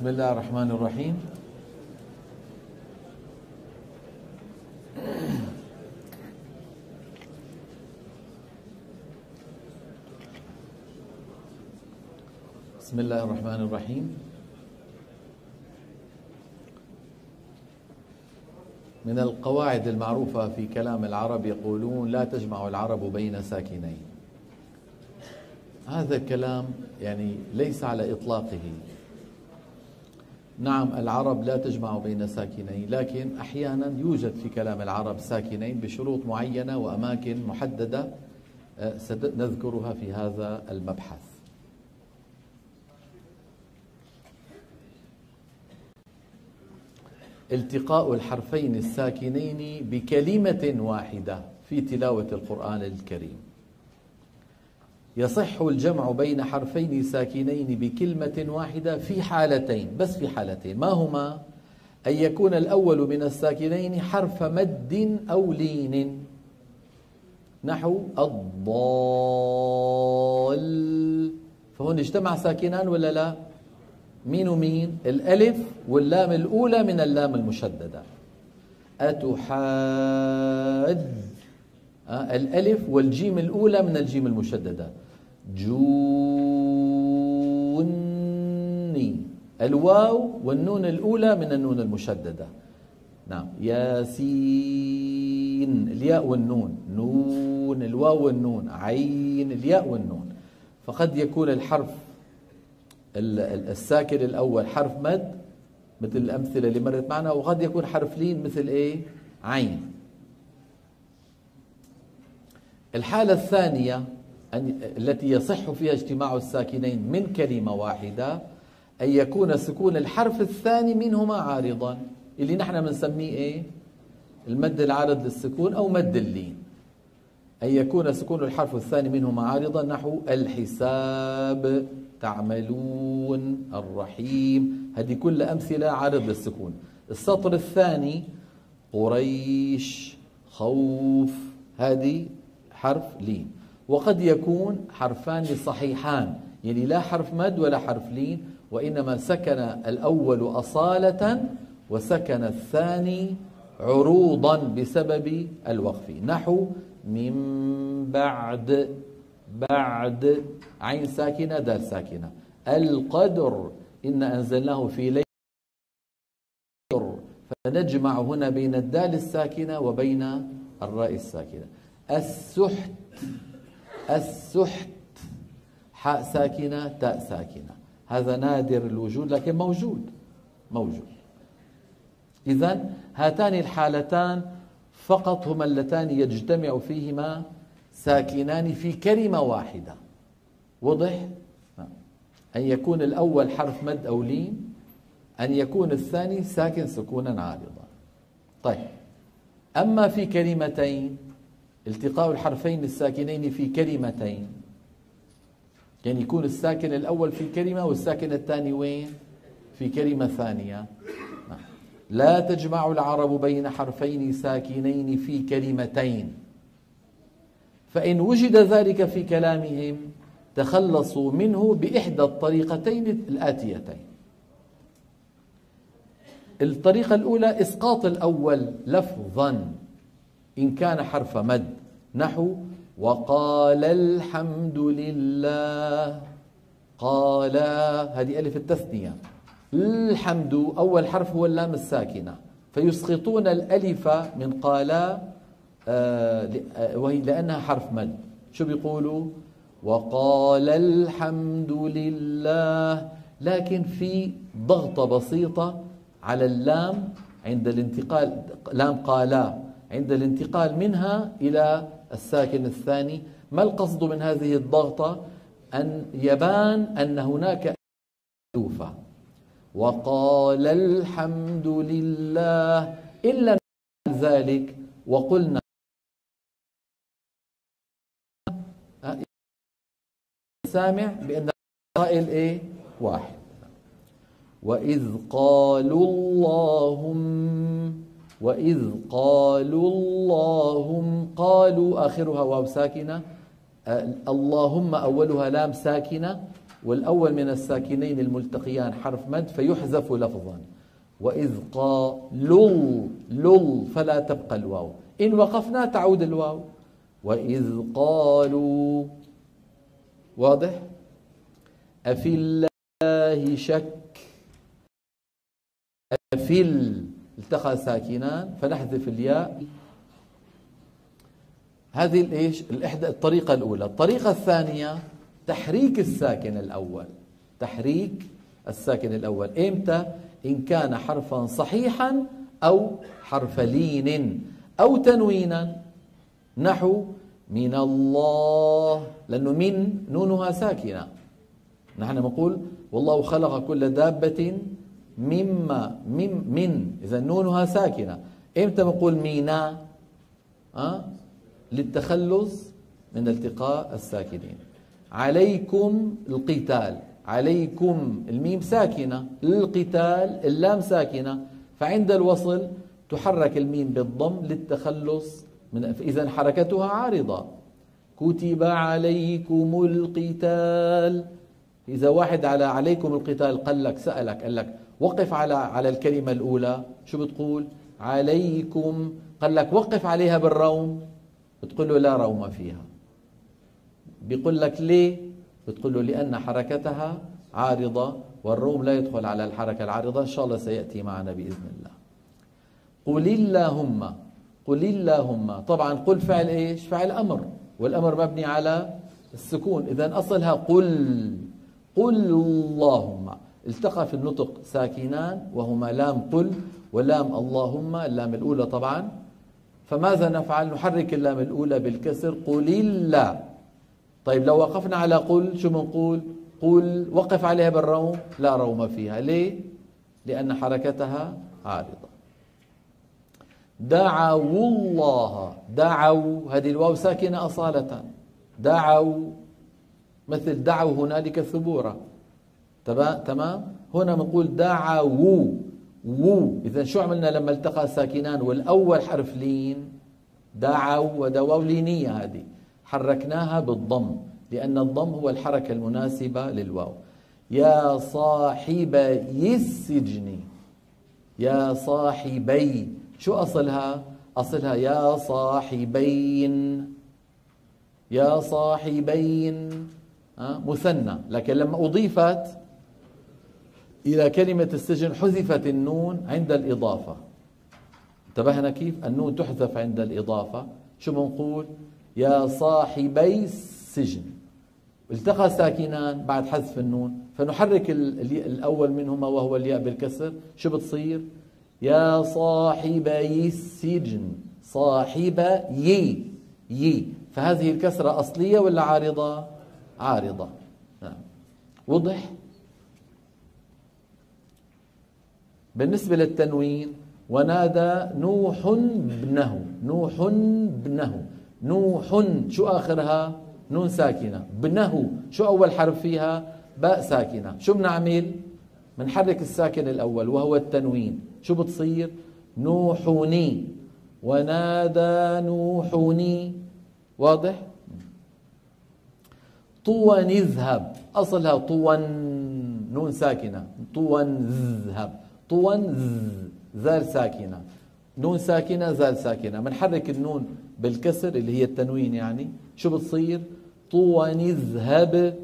بسم الله الرحمن الرحيم. بسم الله الرحمن الرحيم. من القواعد المعروفة في كلام العرب يقولون: لا تجمع العرب بين ساكنين. هذا الكلام يعني ليس على إطلاقه. نعم، العرب لا تجمع بين ساكنين، لكن أحيانا يوجد في كلام العرب ساكنين بشروط معينة وأماكن محددة سنذكرها في هذا المبحث. التقاء الحرفين الساكنين بكلمة واحدة في تلاوة القرآن الكريم. يصح الجمع بين حرفين ساكنين بكلمة واحدة في حالتين، بس في حالتين. ما هما؟ أن يكون الأول من الساكنين حرف مد أو لين، نحو الضال، فهون اجتمع ساكنان ولا لا؟ مين ومين؟ الألف واللام الأولى من اللام المشددة. أتحاد، الألف والجيم الأولى من الجيم المشددة. جوني، الواو والنون الأولى من النون المشددة. نعم. ياسين، الياء والنون. نون، الواو والنون. عين، الياء والنون. فقد يكون الحرف الساكن الأول حرف مد مثل الأمثلة اللي مرت معنا، وقد يكون حرف لين مثل إيه؟ عين. الحالة الثانية التي يصح فيها اجتماع الساكنين من كلمة واحدة أن يكون سكون الحرف الثاني منهما عارضا، اللي نحن بنسميه إيه؟ المد العارض للسكون أو مد اللين. أن يكون سكون الحرف الثاني منهما عارضا، نحو الحساب، تعملون، الرحيم. هذه كل أمثلة عارض للسكون. السطر الثاني قريش، خوف، هذه حرف لين. وقد يكون حرفان صحيحان، يعني لا حرف مد ولا حرف لين، وإنما سكن الأول أصالة وسكن الثاني عروضا بسبب الوقف، نحو من بعد. بعد، عين ساكنة، دال ساكنة. القدر، إن أنزلناه في ليلة القدر، فنجمع هنا بين الدال الساكنة وبين الراء الساكنة. السحت، السحت، حاء ساكنة، تاء ساكنة. هذا نادر الوجود لكن موجود، موجود. إذن هاتان الحالتان فقط هما اللتان يجتمع فيهما ساكنان في كلمة واحدة. وضح؟ أن يكون الأول حرف مد أو لين، أن يكون الثاني ساكن سكونا عارضا. طيب، أما في كلمتين، التقاء الحرفين الساكنين في كلمتين، يعني يكون الساكن الأول في كلمة والساكن الثاني وين؟ في كلمة ثانية. لا تجمع العرب بين حرفين ساكنين في كلمتين، فإن وجد ذلك في كلامهم تخلصوا منه بإحدى الطريقتين الآتيتين. الطريقة الأولى إسقاط الأول لفظا إن كان حرف مد، نحو وقال الحمد لله. قال، هذه ألف التثنية. الحمد أول حرف هو اللام الساكنة، فيسقطون الألف من قال وهي لأنها حرف مد. شو بيقولوا؟ وقال الحمد لله، لكن في ضغطة بسيطة على اللام عند الانتقال، لام قالا، عند الانتقال منها إلى الساكن الثاني. ما القصد من هذه الضغطة؟ أن يبان أن هناك ألوفة. وقال الحمد لله. إلا ذلك وقلنا سامع بأن القائل إيه؟ واحد. وإذ قالوا اللهم، وإذ قالوا اللهم، قالوا آخرها واو ساكنة، اللهم أولها لام ساكنة، والأول من الساكنين الملتقيان حرف مد فيحذف لفظا. وإذ قالوا لل فلا تبقى الواو، إن وقفنا تعود الواو. وإذ قالوا، واضح؟ أفي الله شك، أفل التقى ساكنان فنحذف الياء. هذه الإيش؟ الطريقة الأولى. الطريقة الثانية تحريك الساكن الأول، تحريك الساكن الأول إمتى؟ إن كان حرفا صحيحا أو حرف لين أو تنوينا، نحو من الله، لأنه من نونها ساكنة. نحن نقول والله خلق كل دابة مما من، إذا نونها ساكنة. إمتى بنقول مينا؟ للتخلص من التقاء الساكنين. عليكم القتال، عليكم الميم ساكنة، القتال اللام ساكنة، فعند الوصل تحرك الميم بالضم للتخلص من، إذا حركتها عارضة. كتب عليكم القتال، إذا واحد على عليكم القتال قال لك، سألك قال لك وقف على الكلمة الأولى، شو بتقول؟ عليكم. قال لك وقف عليها بالروم، بتقول له لا روم فيها. بيقول لك ليه؟ بتقول له لأن حركتها عارضة، والروم لا يدخل على الحركة العارضة، إن شاء الله سيأتي معنا بإذن الله. قل اللهم، قل اللهم، طبعا قل فعل إيش؟ فعل أمر، والأمر مبني على السكون، إذا أصلها قل. قل اللهم، التقى في النطق ساكنان وهما لام قل ولام اللهم، اللام الأولى طبعا. فماذا نفعل؟ نحرك اللام الأولى بالكسر، قل الله. طيب لو وقفنا على قل شو بنقول؟ قل وقف عليها بالروم، لا روم فيها. ليه؟ لأن حركتها عارضة. دعوا الله، دعوا هذه الواو ساكنة أصالة، دعوا مثل دعوا هنالك ثبورا، تمام؟ هنا بنقول دعوا وو، إذا شو عملنا لما التقى ساكنان والأول حرف لين؟ دعوا ودواو لينية، هذه حركناها بالضم لأن الضم هو الحركة المناسبة للواو. يا صاحبي السجن، يا صاحبي، شو أصلها؟ أصلها يا صاحبين، يا صاحبين مثنى، لكن لما أضيفت إلى كلمة السجن حذفت النون عند الإضافة. انتبهنا كيف؟ النون تحذف عند الإضافة، شو بنقول؟ يا صاحبي السجن. التقى ساكنان بعد حذف النون، فنحرك الأول منهما وهو الياء بالكسر، شو بتصير؟ يا صاحبي السجن، صاحبي، يي، فهذه الكسرة أصلية ولا عارضة؟ عارضة. نعم. وضح؟ بالنسبة للتنوين، ونادى نوح ابنه، نوح ابنه، نوح شو آخرها؟ نون ساكنة، ابنه شو أول حرف فيها؟ باء ساكنة، شو بنعمل؟ بنحرك الساكن الأول وهو التنوين، شو بتصير؟ نوحني، ونادى نوحني، واضح؟ طوى نذهب، أصلها طوى، نون ساكنة، طوى نذهب، طوى ذال ساكنة، نون ساكنة، ذال ساكنة، بنحرك النون بالكسر اللي هي التنوين يعني، شو بتصير؟ طوى نذهب.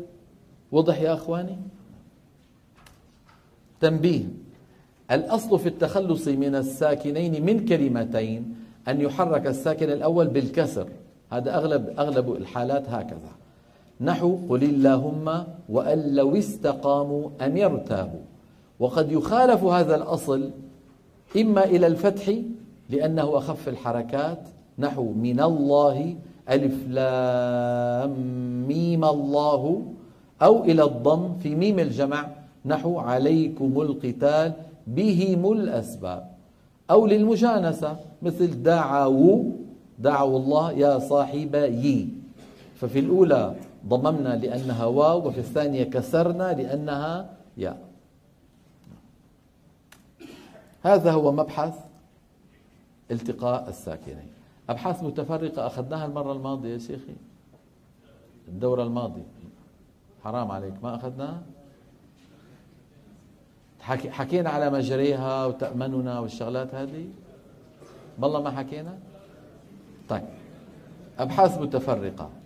وضح يا أخواني؟ تنبيه، الأصل في التخلص من الساكنين من كلمتين أن يحرك الساكن الأول بالكسر، هذا أغلب الحالات هكذا، نحو قل اللهم وأن لو استقاموا أن يرتابوا. وقد يخالف هذا الأصل إما إلى الفتح لأنه أخف الحركات، نحو من الله ألف لام ميم الله، أو إلى الضم في ميم الجمع، نحو عليكم القتال بهم الأسباب، أو للمجانسة مثل دعوا، دعوا الله يا صاحبي، ففي الأولى ضممنا لأنها واو، وفي الثانية كسرنا لأنها ياء. هذا هو مبحث التقاء الساكنين. أبحاث متفرقة أخذناها المرة الماضية يا شيخي، الدورة الماضية، حرام عليك ما أخذنا، حكينا على مجريها وتأمننا والشغلات هذه، بالله ما حكينا. طيب أبحاث متفرقة